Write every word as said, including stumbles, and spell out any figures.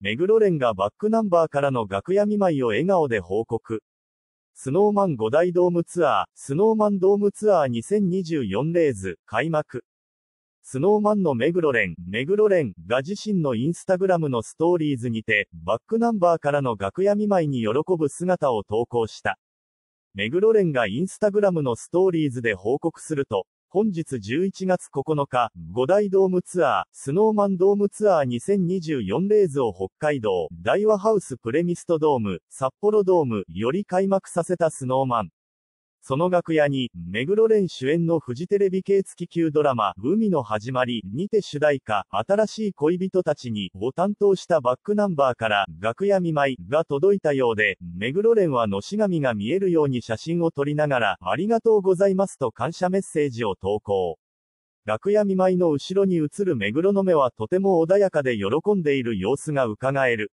目黒蓮がバックナンバーからの楽屋見舞いを笑顔で報告。スノーマンご大ドームツアー、スノーマンドームツアーにせんにじゅうよんレーズ、開幕。スノーマンの目黒蓮、目黒蓮が自身のインスタグラムのストーリーズにて、バックナンバーからの楽屋見舞いに喜ぶ姿を投稿した。目黒蓮がインスタグラムのストーリーズで報告すると、本日じゅういちがつここのか、ご大ドームツアー、スノーマンドームツアーにせんにじゅうよんレーズを北海道、大和ハウスプレミストドーム、札幌ドームより開幕させたスノーマン。その楽屋に、目黒蓮主演のフジテレビ系月きゅうドラマ、海の始まりにて主題歌、新しい恋人たちに、を担当したバックナンバーから、楽屋見舞いが届いたようで、目黒蓮はのし紙が見えるように写真を撮りながら、ありがとうございますと感謝メッセージを投稿。楽屋見舞いの後ろに映る目黒の目はとても穏やかで喜んでいる様子がうかがえる。